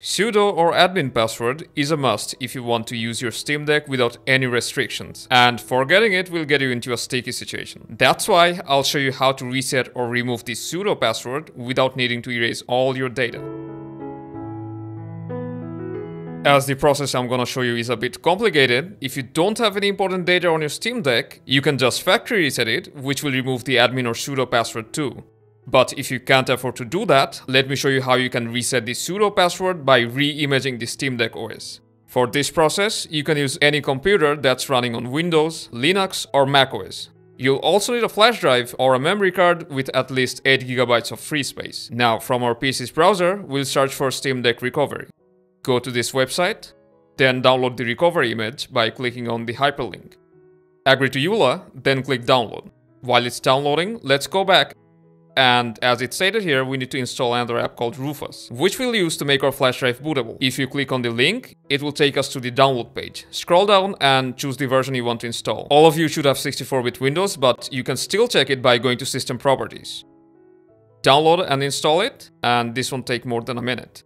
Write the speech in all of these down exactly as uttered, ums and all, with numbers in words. SUDO or admin password is a must if you want to use your Steam Deck without any restrictions, and forgetting it will get you into a sticky situation. That's why I'll show you how to reset or remove the SUDO password without needing to erase all your data. As the process I'm gonna show you is a bit complicated, if you don't have any important data on your Steam Deck, you can just factory reset it, which will remove the admin or SUDO password too. But if you can't afford to do that, let me show you how you can reset the SUDO password by re-imaging the Steam Deck O S. For this process, you can use any computer that's running on Windows, Linux or macOS. You'll also need a flash drive or a memory card with at least eight gigabytes of free space. Now, from our P C's browser, we'll search for Steam Deck Recovery. Go to this website, then download the recovery image by clicking on the hyperlink. Agree to EULA, then click Download. While it's downloading, let's go back. And as it's stated here, we need to install another app called Rufus, which we'll use to make our flash drive bootable. If you click on the link, it will take us to the download page. Scroll down and choose the version you want to install. All of you should have sixty-four bit Windows, but you can still check it by going to System Properties. Download and install it, and this won't take more than a minute.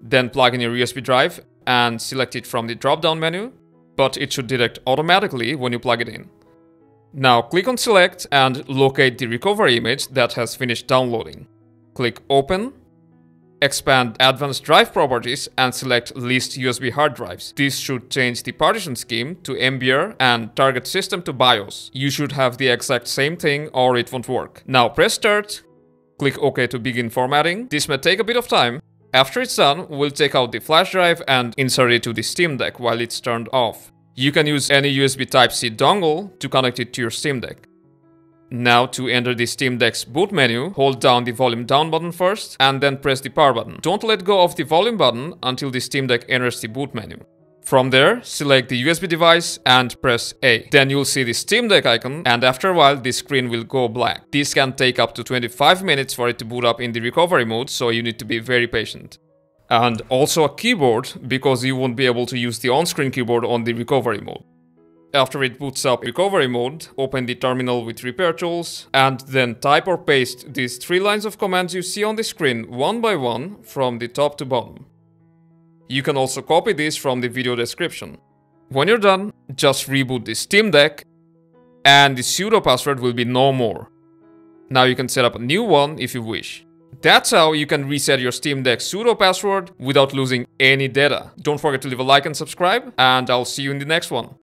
Then plug in your U S B drive and select it from the drop-down menu, but it should detect automatically when you plug it in. Now click on Select and locate the recovery image that has finished downloading. Click Open, expand Advanced Drive Properties and select List U S B Hard Drives. This should change the partition scheme to M B R and target system to BIOS. You should have the exact same thing or it won't work. Now press Start, click OK to begin formatting. This may take a bit of time. After it's done, we'll take out the flash drive and insert it to the Steam Deck while it's turned off. You can use any U S B Type-C dongle to connect it to your Steam Deck. Now to enter the Steam Deck's boot menu, hold down the volume down button first and then press the power button. Don't let go of the volume button until the Steam Deck enters the boot menu. From there, select the U S B device and press A. Then you'll see the Steam Deck icon, and after a while the screen will go black. This can take up to twenty-five minutes for it to boot up in the recovery mode, so you need to be very patient. And also a keyboard, because you won't be able to use the on-screen keyboard on the recovery mode. After it boots up recovery mode, open the terminal with repair tools and then type or paste these three lines of commands you see on the screen one by one from the top to bottom. You can also copy this from the video description. When you're done, just reboot the Steam Deck and the SUDO password will be no more. Now you can set up a new one if you wish. That's how you can reset your Steam Deck SUDO password without losing any data. Don't forget to leave a like and subscribe, and I'll see you in the next one.